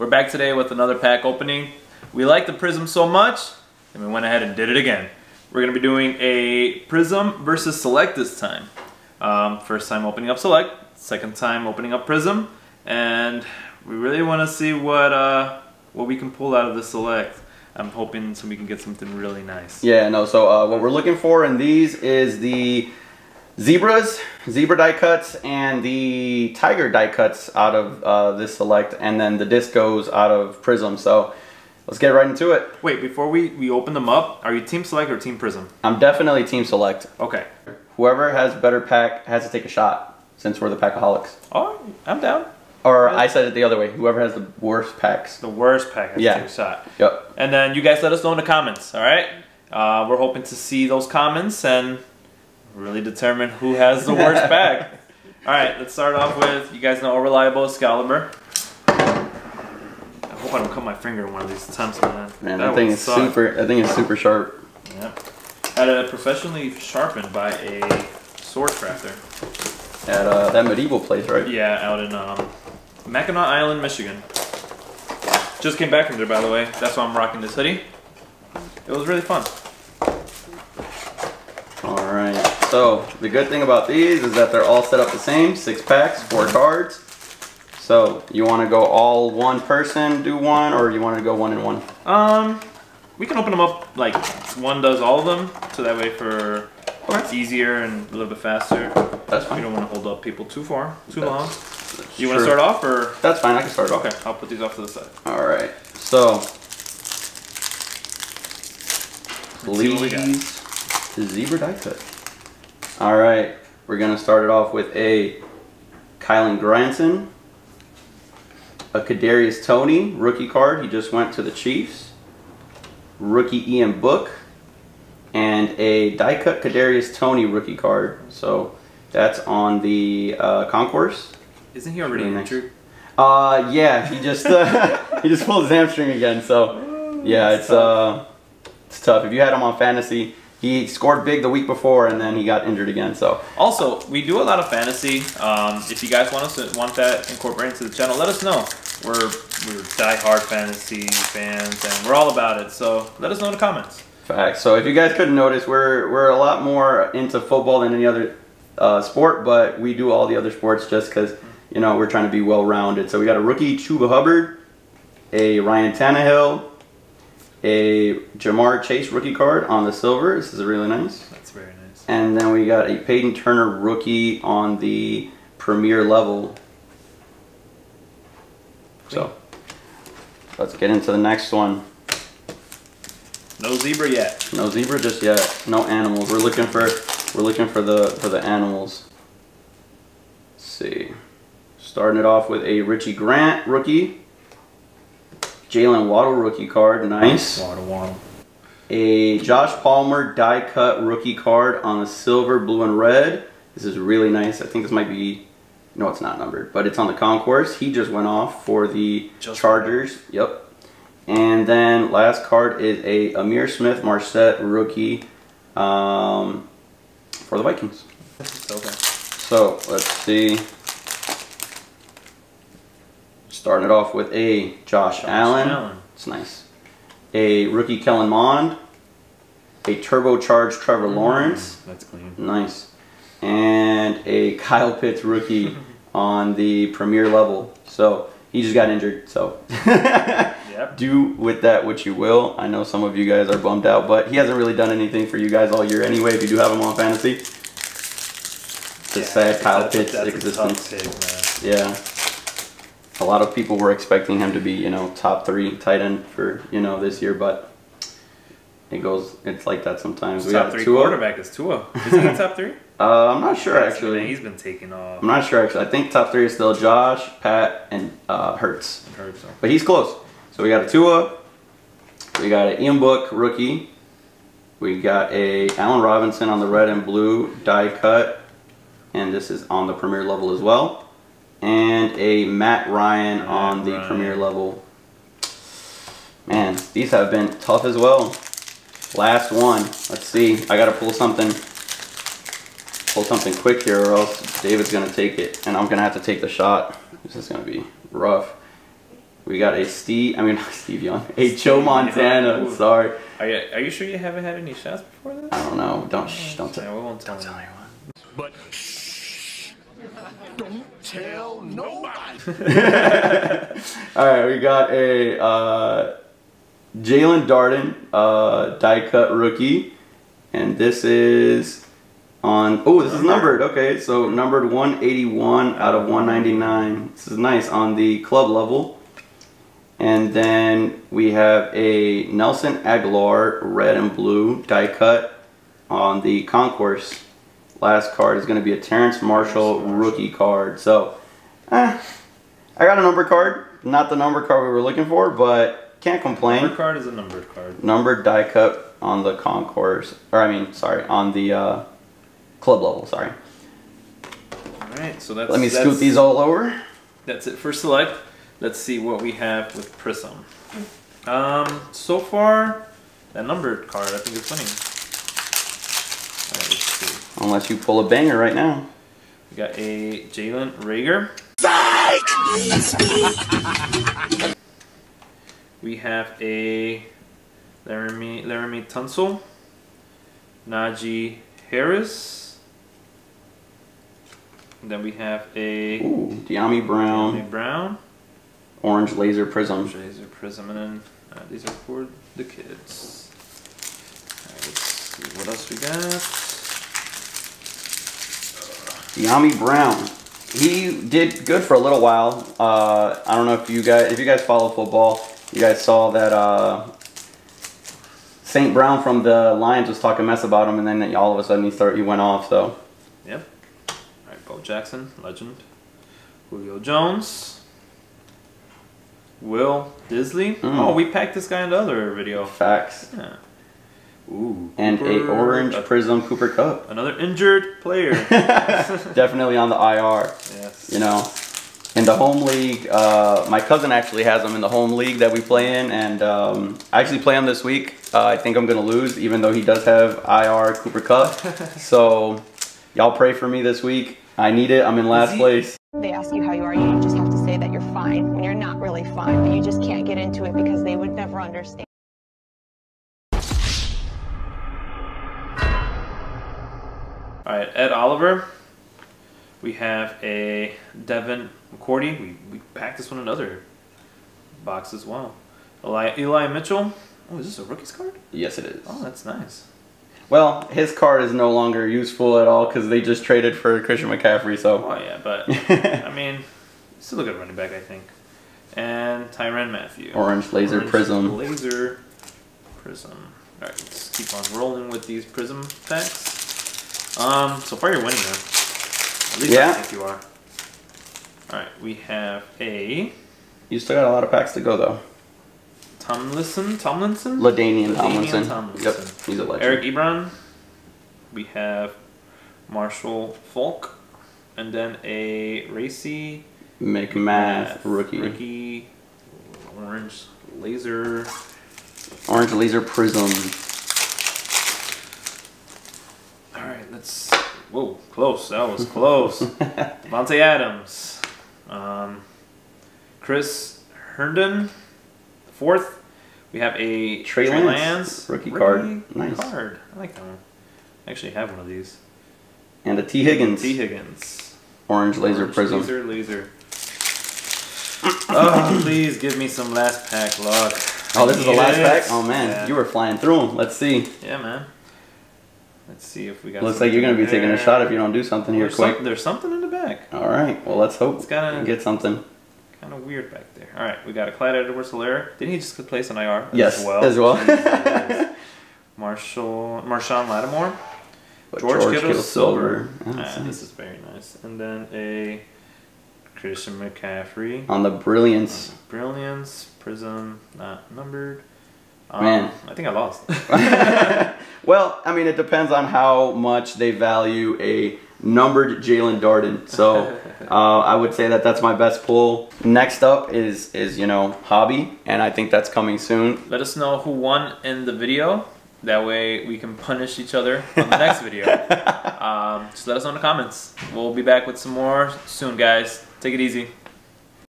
We're back today with another pack opening. We like the Prizm so much, and we went ahead and did it again. We're going to be doing a Prizm versus Select this time. First time opening up Select, second time opening up Prizm, and we really want to see what we can pull out of the Select. I'm hoping we can get something really nice. Yeah, no, so what we're looking for in these is the zebra die cuts and the tiger die cuts out of this Select, and then the discos out of Prizm. So let's get right into it. Wait, before we open them up, are you Team Select or Team Prizm? I'm definitely Team Select. Okay. Whoever has better pack has to take a shot, since we're the packaholics. Oh, I'm down. Or yeah. I said it the other way. Whoever has the worst packs. The worst pack has to take a shot. Yep. And then you guys let us know in the comments, all right? We're hoping to see those comments and really determine who has the worst pack. All right, let's start off with, you guys know how reliable Excalibur. I hope I don't cut my finger in one of these attempts, man. Man, that thing is super. That thing is super sharp. Yeah, had a professionally sharpened by a sword crafter at that medieval place, right? Yeah, out in Mackinac Island, Michigan. Just came back from there, by the way. That's why I'm rocking this hoodie. It was really fun. All right. So the good thing about these is that they're all set up the same, 6 packs, 4 cards. So you want to go all one person do one, or you want to go one and one? We can open them up like one does all of them, so that way for it's easier and a little bit faster. That's fine. You don't want to hold up people too far, too long. That's you want to start off, or that's fine. I can start off. Okay, I'll put these off to the side. All right. So please. The zebra die cut. All right, we're gonna start it off with a Kylan Granson, a Kadarius Toney rookie card. He just went to the Chiefs. Rookie Ian Book, and a die cut Kadarius Toney rookie card. So that's on the concourse. Isn't he already injured? Yeah, he just he just pulled his hamstring again. So yeah, it's tough. If you had him on fantasy. He scored big the week before, and then he got injured again. So also, we do a lot of fantasy. If you guys want that incorporated into the channel, let us know. We're die-hard fantasy fans, and we're all about it. So let us know in the comments. Facts. So if you guys couldn't notice, we're a lot more into football than any other sport, but we do all the other sports just because we're trying to be well-rounded. So we got a rookie Chuba Hubbard, a Ryan Tannehill. A Jamar Chase rookie card on the silver. This is really nice. That's very nice. And then we got a Peyton Turner rookie on the premier level. So let's get into the next one. No zebra yet. No zebra just yet. No animals. We're looking for the animals. Let's see. Starting it off with a Richie Grant rookie. Jalen Waddle rookie card, nice. Waddle. A Josh Palmer die cut rookie card on a silver, blue, and red. This is really nice. I think this might be, no, it's not numbered, but it's on the concourse. He just went off for the Chargers. Yep. And then last card is a Amir Smith-Marcet rookie for the Vikings. Okay. So let's see. Starting it off with a Josh Allen. It's nice. A rookie Kellen Mond. A turbocharged Trevor Lawrence. That's clean. Nice. And a Kyle Pitts rookie on the premier level. So he just got injured. So yep. Do with that what you will. I know some of you guys are bummed out, but he hasn't really done anything for you guys all year anyway. If you do have him on fantasy, sad Kyle Pitts existence. Yeah. A lot of people were expecting him to be, top 3 tight end for, this year, but it's like that sometimes. We top 3 Tua. Quarterback is Tua. Is he in top 3? I'm not sure, actually. He's been taking off. I'm not sure, actually. I think top 3 is still Josh, Pat, and Hurts. But he's close. So we got a Tua. We got an Ian Book rookie. We got a Allen Robinson on the red and blue die cut. And this is on the premier level as well. And a Matt Ryan on the premier level. Man, these have been tough as well. Last one. Let's see. I gotta pull something. Pull something quick here, or else David's gonna take it, and I'm gonna have to take the shot. This is gonna be rough. We got a a Joe Montana. Ooh. Sorry. Are you sure you haven't had any shots before this? I don't know. Don't tell anyone. But shh, don't tell nobody. All right, we got a Jalen Darden die cut rookie, and this is on. Oh, this is numbered. Okay, so numbered 181 out of 199. This is nice on the club level. And then we have a Nelson Aguilar red and blue die cut on the concourse. Last card is going to be a Terrence Marshall rookie card. So, I got a number card. Not the number card we were looking for, but can't complain. Number card is a numbered card. Numbered die cut on the concourse. Or, I mean, sorry, on the club level, sorry. All right, so that's... Let me scoot these all over. That's it for Select. Let's see what we have with Prizm. So far, that numbered card I think is winning. All right, let's see. Unless you pull a banger right now. We got a Jalen Rager. Psych! We have a Laremy Tunsil, Najee Harris. And then we have a Dyami Brown. Orange laser Prizm. And then these are for the kids. All right, let's see what else we got. Dyami Brown. He did good for a little while. I don't know if you guys follow football, you guys saw that St. Brown from the Lions was talking mess about him, and then all of a sudden he went off. So. Yep. All right, Bo Jackson, legend. Julio Jones. Will Disley. Oh, we packed this guy in the other video. Facts. Yeah. Ooh. And Cooper, an orange Prizm Cooper Cup. Another injured player. Definitely on the IR. Yes. You know, in the home league, my cousin actually has him in the home league that we play in, and I actually play him this week. I think I'm gonna lose, even though he does have IR Cooper Cup. So, y'all pray for me this week. I need it. I'm in last place. They ask you how you are. You just have to say that you're fine when you're not really fine, but you just can't get into it because they would never understand. All right, Ed Oliver. We have a Devin McCourty. We packed this one in another box as well. Eli Mitchell. Oh, is this a rookie's card? Yes, it is. Oh, that's nice. Well, his card is no longer useful at all because they just traded for Christian McCaffrey. So. Oh yeah, but I mean, still a good running back, I think. And Tyrann Mathieu. Orange laser Prizm. All right, let's keep on rolling with these Prizm packs. So far you're winning, though. At least I think you are. All right, we have a. You still got a lot of packs to go, though. Tomlinson? LaDainian Tomlinson. Yep, he's a legend. Eric Ebron. We have Marshall Falk. And then a Racy McMath rookie. Orange laser Prizm. Alright, let's... Whoa, close. That was close. Monte Adams. Chris Herndon. Fourth. We have a Trey Lance rookie card. Nice card. I like that one. I actually have one of these. And a T. Higgins. Orange laser Prizm. Laser. Oh, please give me some last pack luck. Oh, this is the last pack? Oh, man. Yeah. You were flying through them. Let's see. Yeah, man. Let's see if we got Looks like you're going to be taking a shot if you don't do something here quick. There's something in the back. All right. Well, let's hope you get something. Kind of weird back there. All right, we got a Clyde Edwards-Helaire. Didn't he just place an IR as well? Marshawn Lattimore. George Kittle Silver. This is very nice. And then a Christian McCaffrey. On the Brilliance. Prizm, not numbered. Man. I think I lost. Well, I mean, it depends on how much they value a numbered Jalen Darden. So I would say that that's my best pull. Next up is you know, hobby, and I think that's coming soon. Let us know who won in the video. That way we can punish each other on the next video. Just let us know in the comments. We'll be back with some more soon, guys. Take it easy.